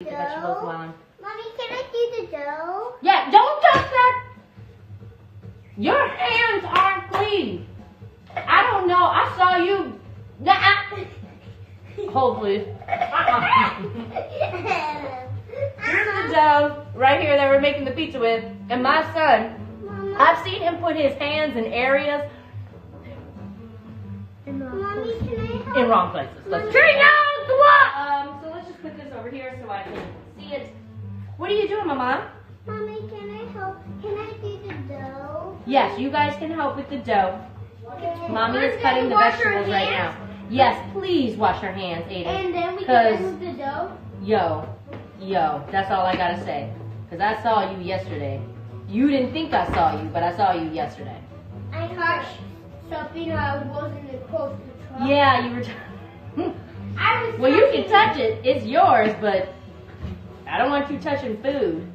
The vegetables well. Mommy, can I do the dough? Yeah, don't touch that. Your hands aren't clean. I don't know. I saw you. Hold, please. Here's the dough right here that we're making the pizza with. And my son, Mama, I've seen him put his hands in areas in wrong places. Let's turn out the water. Put this over here so I can see it. What are you doing, Mama? Mommy, can I help? Can I do the dough? Yes, you guys can help with the dough. Okay. Mommy is cutting the vegetables right now. Yes, please wash your hands, Aiden. And then we can move the dough? Yo, that's all I gotta say. Because I saw you yesterday. You didn't think I saw you, but I saw you yesterday. I caught something I wasn't supposed to try. Yeah, you were. Well, you can touch it. It's yours, but I don't want you touching food.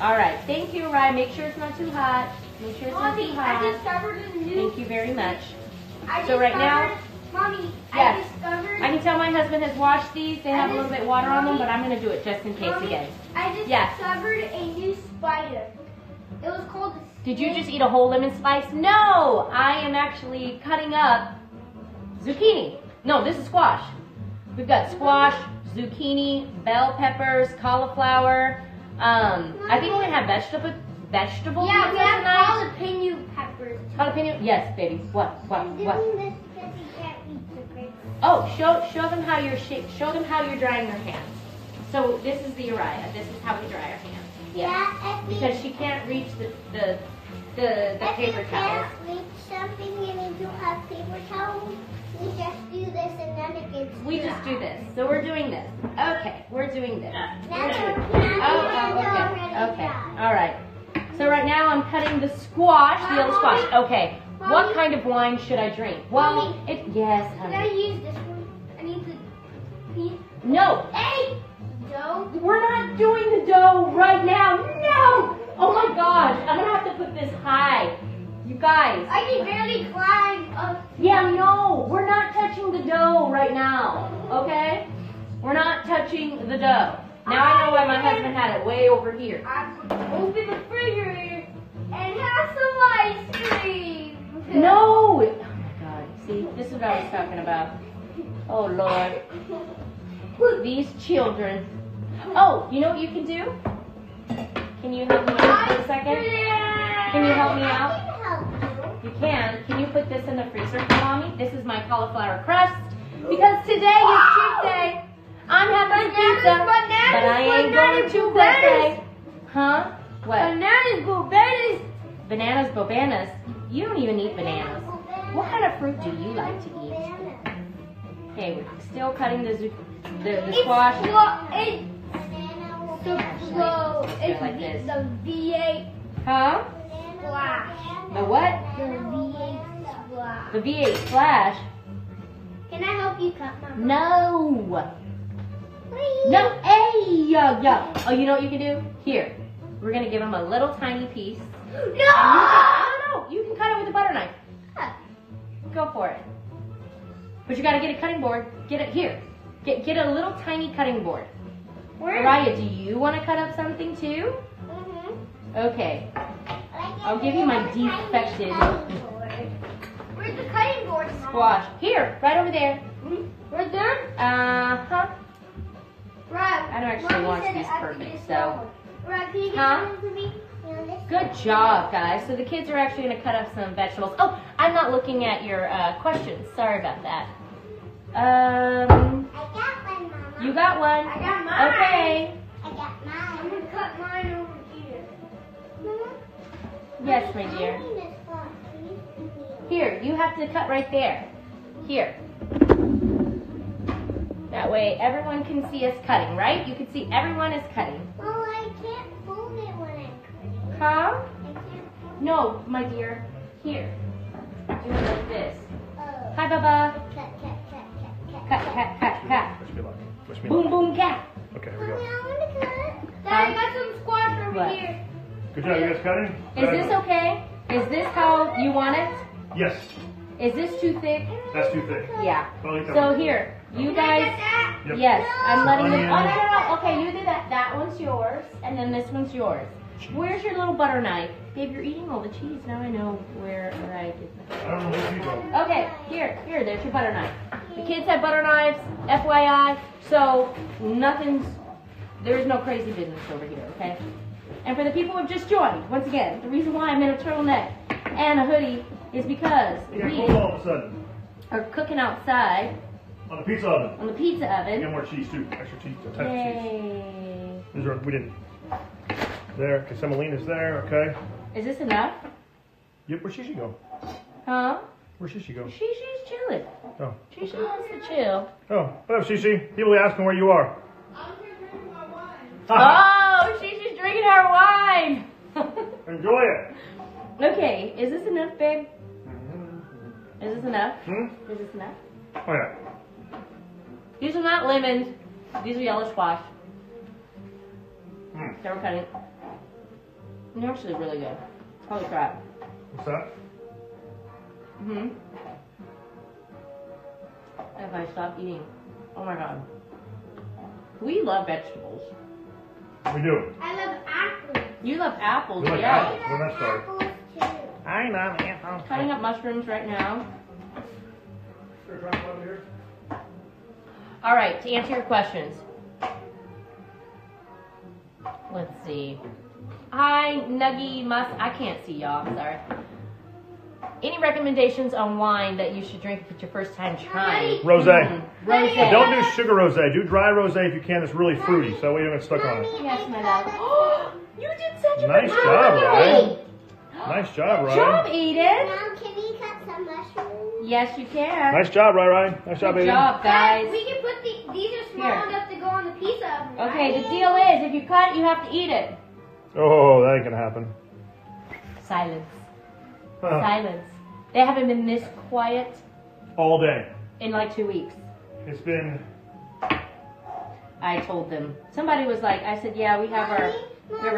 All right. Thank you, Ryan. Make sure it's not too hot. Make sure it's not too hot. I discovered a new. Thank you very much. So right now, Mommy, yes, I can tell my husband has washed these. They have a little bit of water on them, but I'm going to do it just in case again. I just discovered a new spider. It was called a snake. Did you just eat a whole lemon slice? No, I am actually cutting up zucchini. No, this is squash. We've got squash, zucchini, bell peppers, cauliflower. I think we're gonna have vegetable. Yeah, we have jalapeno peppers. Jalapeno? Yes, baby. What? Oh, show them how you're drying your hands. So this is the Araya. This is how we dry our hands. Yeah. Because she can't reach the paper towels. If you can't reach something, you need to have paper towels. We just do this and then it gets dry. We just do this. So we're doing this. Okay, we're doing this. Okay. All right. So right now I'm cutting the squash, the yellow squash. Okay. Mommy, what kind of wine should I drink? Well, Mommy, yes, honey. Can I use this one? I need to pee. No. Hey! Dough? We're not doing the dough right now. No! Oh my gosh. I'm going to have to put this high. You guys. I can barely climb up. Yeah, no, we're not touching the dough right now, okay? We're not touching the dough. Now I know why my husband had it way over here. I open the refrigerator and have some ice cream. No. Oh my God, see, this is what I was talking about. Oh Lord. These children. Oh, you know what you can do? Can you help me out for a second? Can you help me out? You can. Can you put this in the freezer for Mommy? This is my cauliflower crust. Because today is Tuesday. I'm having pizza, but I ain't going to buffet. Huh? What? Bananas, bobanas. Bananas, bobanas? You don't even eat bananas. What kind of fruit do you like to eat? Okay, we're still cutting the squash. It's like this. The V8. Huh? Splash. The what? The V8 splash. The V8 splash? Can I help you cut, Mama? No. Please. No. Hey, yo. Oh, you know what you can do? Here. We're going to give him a little tiny piece. No! No. You can cut it with a butter knife. Huh. Go for it. But you got to get a cutting board. Get it here. Get a little tiny cutting board. Where? Araya, do you want to cut up something too? Mm-hmm. Okay. I'll give you my defected. Where's the cutting board? Squash. Here, right over there. Right there? Huh? Right. I don't actually want these perfect, so. Right, can you get them to me? Good job, guys. So the kids are actually going to cut up some vegetables. Oh, I'm not looking at your questions. Sorry about that. I got one, Mama. You got one? I got mine. Okay. I got mine. I'm going to cut mine over here. Mama? Yes, my dear. Here, you have to cut right there. Here. That way everyone can see us cutting, right? You can see everyone is cutting. Well, I can't fold it when I'm cutting. Huh? I can't fold it. No, my dear. Here. Do it like this. Oh. Hi, Baba. Cut. Wish me boom, boom, cat. Okay, here we go. Mommy, I want to cut. Dad, I got some squash over here. Good job, you guys cutting? Is this okay? Is this how you want it? Yes. Is this too thick? That's too thick. Yeah. So here, you guys. Yep. Yes, I'm letting you. Oh, no. Okay, you do that. That one's yours, and then this one's yours. Where's your little butter knife? Babe, you're eating all the cheese. Now I know where I get that. I don't know where you go. Okay, here, there's your butter knife. The kids have butter knives, FYI. So there's no crazy business over here, okay? And for the people who have just joined, once again, the reason why I'm in a turtleneck and a hoodie is because we are cooking outside. On the pizza oven. On the pizza oven. Get more cheese too, extra cheese, a type of cheese. Are, we didn't. There, semolina's there, okay. Is this enough? Yep, where'd Shishi go? Huh? Where'd Shishi go? Shishi's chilling. Oh. Shishi wants to chill. Oh, what up, Shishi? People are asking where you are. I'm here drinking my wine. Oh, Shishi's drinking our wine. Enjoy it. Okay, is this enough, babe? Is this enough? Hmm? Is this enough? Oh, yeah. These are not lemons. These are yellow squash. Mm. They were cutting. They're actually really good. Holy crap. What's that? Mm-hmm. If I stop eating. Oh my god. We love vegetables. We do. I love apples. You love apples, like yeah. Apples. I love apples too. I love apples. Cutting up mushrooms right now. Alright, to answer your questions. Let's see. Hi, Nuggy Musk. I can't see y'all. I'm sorry. Any recommendations on wine that you should drink if it's your first time trying? Rosé. Mm-hmm. Rosé. Don't do sugar rosé. Do dry rosé if you can. It's really fruity, so we don't get stuck on it. Yes, my love. Oh, you did such a nice job, Ryan. Nice job, Ryan. Good job, Eden. Mom, can we cut some mushrooms? Yes, you can. Nice job, Ryan. Nice job, Eden. Good job, guys. We can put these are small enough to go on the pizza oven. Okay, the deal is if you cut it, you have to eat it. Oh, that ain't gonna happen. Silence. Huh. Silence. They haven't been this quiet all day. In like 2 weeks. It's been. I told them. Somebody was like, I said, yeah, we have our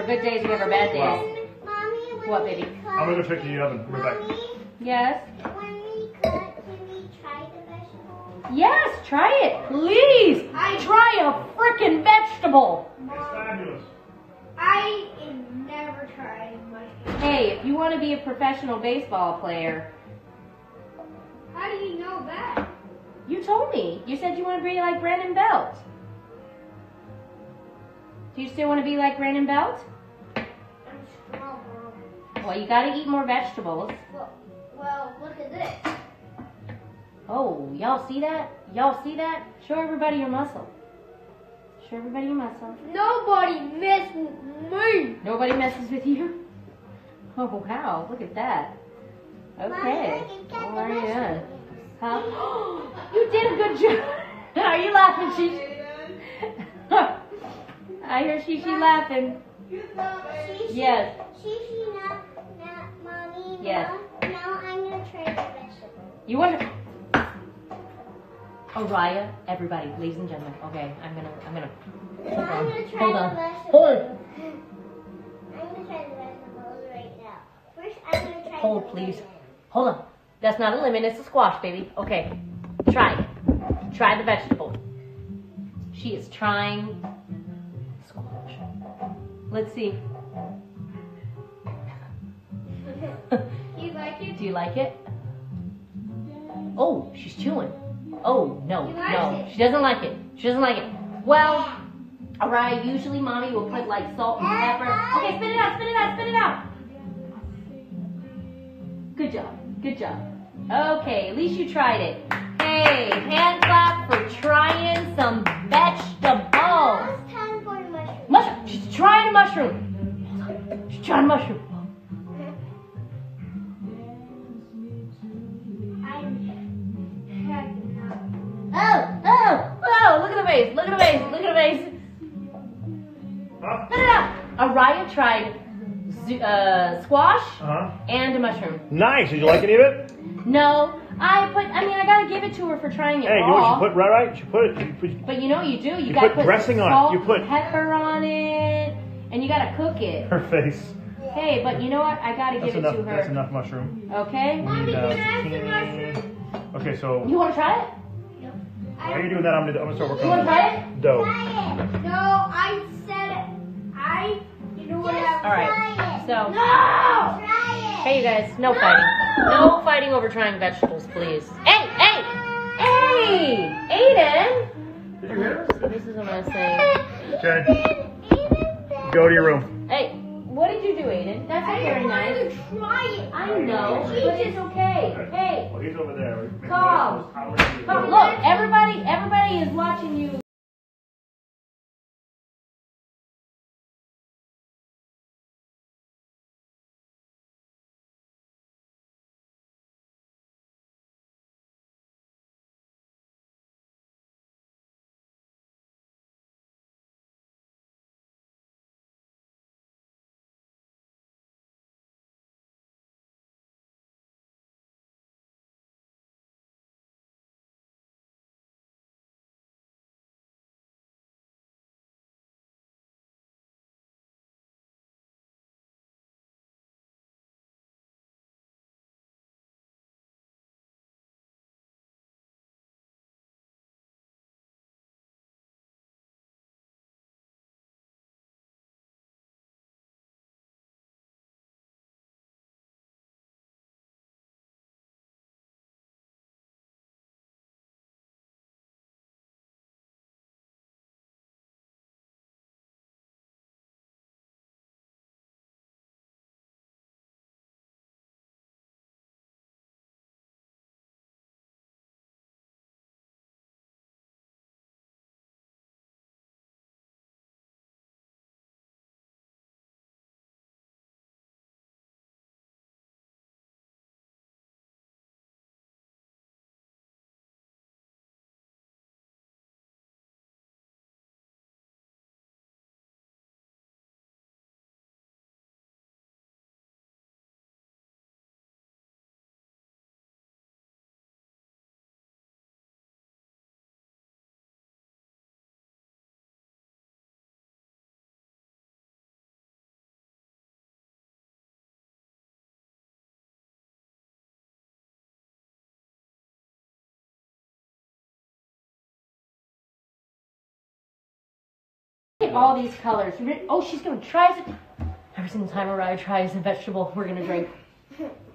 good days, we have our bad days. Mommy, what, baby? I'm gonna go check the oven. We're back. Yes. When we cook, can we try the vegetables? Yes, try it, please. Try a freaking vegetable. It's fabulous. I never tried mushrooms. Hey, if you want to be a professional baseball player. How do you know that? You told me. You said you want to be like Brandon Belt. Do you still want to be like Brandon Belt? I'm strong. Well, you got to eat more vegetables. Well, look at this. Oh, y'all see that? Y'all see that? Show everybody your muscle. Show everybody your muscle. Nobody mess with me. Nobody messes with you? Oh, wow. Look at that. Okay. Araya. Huh? You did a good job. Are you laughing, Shishi? I hear Shishi laughing. Yes. Shishi, no, Mommy. Yes. Now I'm going to try the vegetables. You want to... Araya, everybody, ladies and gentlemen. Okay, I'm gonna. Hold on. I'm gonna try the vegetables right now. First, I'm gonna try. Hold, please. Lemon. Hold on. That's not a lemon. It's a squash, baby. Okay, try it. Try the vegetable. She is trying squash. Let's see. You like it? Do you like it? Oh, she's chewing. Oh, no. She doesn't like it. Well, alright, usually Mommy will put like salt and pepper. Okay, spit it out. Good job. Okay, at least you tried it. Hey, hand clap for trying some vegetables. Mushroom. She's trying a mushroom. Oh, look at the face. Huh? No. Araya tried squash and a mushroom. Nice, did you like any of it? No, I gotta give it to her for trying it all. Hey, you know what you put, right? You put, but you know what you do, you gotta put dressing on it. You put pepper on it, and you gotta cook it. Her face. Hey, but you know what, I gotta give it to her. That's enough mushroom. Okay. Mommy, can I have some mushroom? Okay, so. You want to try it? No. Why are you doing that? I'm gonna start working on it. You want to try it? Dough. Try it. No, I said it. You know what? All right. So. No. Try it. Hey, you guys. No fighting. No fighting over trying vegetables, please. Hey, hey, hey, Aiden. Did you hear her? This is what I was saying. Jen, go to your room. Hey. What did you do, Aiden? That's not very nice. I didn't want to try it. I know, but it's okay. Hey. Well, he's over there. Calm. But look, everybody is watching you. All these colors. Oh, she's gonna try it. Every single time Araya tries a vegetable, we're gonna drink.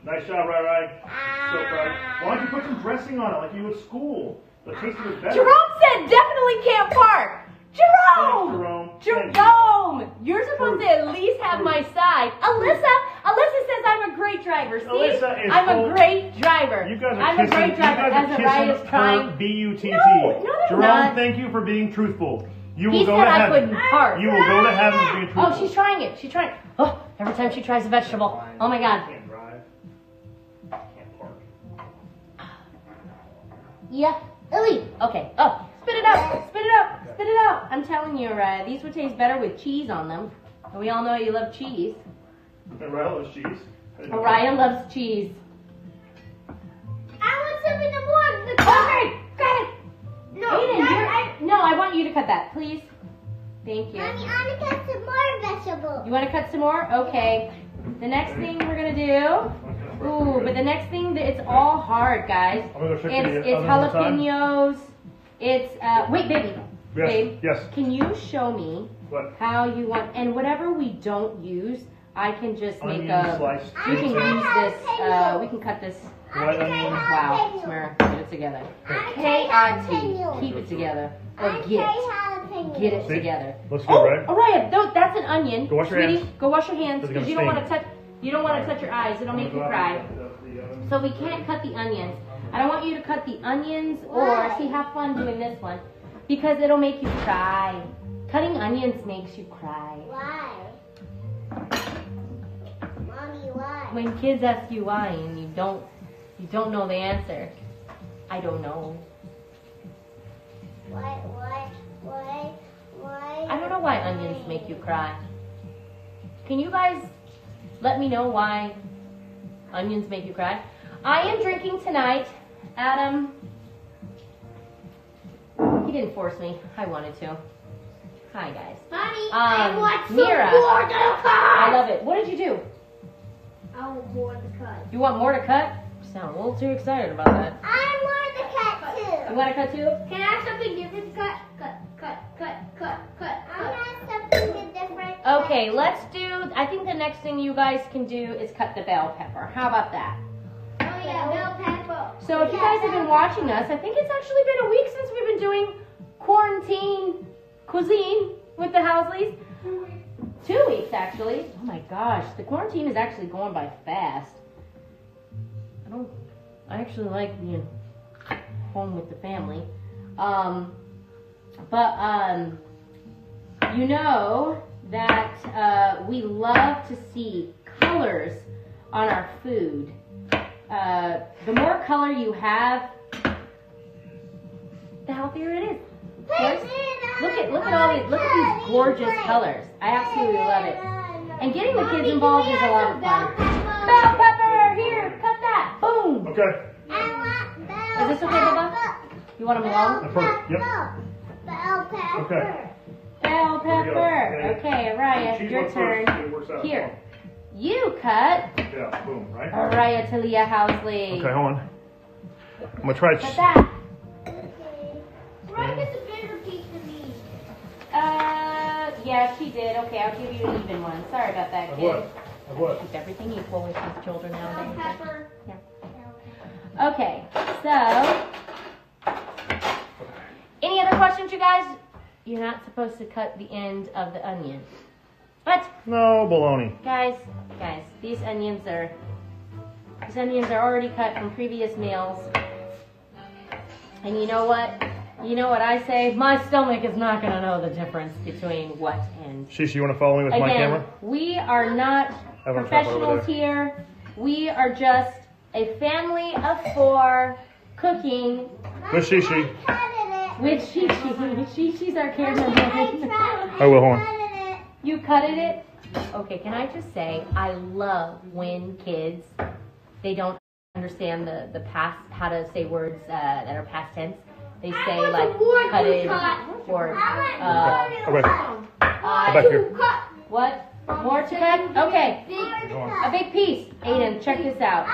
Nice job, Araya. So proud. Why don't you put some dressing on it like you would at school? The taste of it better. Jerome said definitely can't park. Jerome! Thanks, Jerome! Jerome! You're supposed to at least have my side. Alyssa says I'm a great driver. See? Alyssa is a great driver. You guys are kissing. No, Jerome, not. Thank you for being truthful. You will go to heaven. You will go to heaven. Oh, she's trying it. She's trying. Oh, every time she tries a vegetable. Oh my God. Can't drive. Can't park. Yeah. Illy. Okay. Oh, spit it out. Spit it out. Spit it out. I'm telling you, Araya, these would taste better with cheese on them. And we all know you love cheese. Araya loves cheese. Araya loves cheese. I want something to block the car. No, Aiden, I want you to cut that, please. Thank you. Mommy, I want to cut some more vegetables. You want to cut some more? Okay. The next thing we're going to do... Ooh, but the next thing, it's all hard, guys. It's jalapenos. It's... wait, baby. Yes, babe, yes. Can you show me how you want... And whatever we don't use, I can just make a... Sliced. We can use this... we can cut this... Wow, Tamara, get it together. Okay, auntie, keep it together. Or get it together. Looks good, right? Araya, no, that's an onion. Go wash your hands. Go wash your hands because you don't want to touch. You don't want to touch your eyes. It'll make you cry. So we can't cut the onions. I don't want you to cut the onions or have fun doing this one because it'll make you cry. Cutting onions makes you cry. Why? Mommy, why? When kids ask you why and you don't. You don't know the answer. I don't know. Why? I don't know why onions make you cry. Can you guys let me know why onions make you cry? I am drinking tonight. Adam, he didn't force me. I wanted to. Hi, guys. Mommy, I want some more to cut. I love it. What did you do? I want more to cut. You want more to cut? sound. Well, too excited about that. I want the cut too. You want a cut too? Can I have something different? Cut, cut, cut, cut, cut, cut. I want something different. Okay, let's do. I think the next thing you guys can do is cut the bell pepper. How about that? Oh yeah, bell pepper. So if you guys have been watching us, I think it's actually been a week since we've been doing quarantine cuisine with the Housleys. 2 weeks actually. Oh my gosh, the quarantine is actually going by fast. I actually like being home with the family. You know that we love to see colors on our food. The more color you have, the healthier it is. Look at all these, look at these gorgeous colors. I absolutely love it. And getting the kids involved is a lot of fun. Bell pepper, here, cut that. Boom. Okay. Is this okay, Bubba? You want them along? Yep. Bell pepper. Okay. Bell pepper. Okay, Araya, your turn. Here. You cut. Yeah, boom, right? Araya Talia Housley. Okay, hold on. I'm gonna try to cut that. Yeah, she did. Okay, I'll give you an even one. Sorry about that, kid. What? Keep everything equal with these children nowadays. Pepper. Yeah. Okay, so any other questions, you guys? You're not supposed to cut the end of the onion. What? No, baloney. Guys, these onions are already cut from previous meals. And you know what? You know what I say? My stomach is not going to know the difference between what and... Shishi, you want to follow me with my camera? We are not professionals here. We are just a family of four cooking... With Shishi. With Shishi. Shishi's our cameraman. I will, hold on. You cutted it? Okay, can I just say, I love when kids, they don't understand the past, how to say words that are past tense. They say like cutted or more to cut. Okay, a big piece. Aiden, check this out.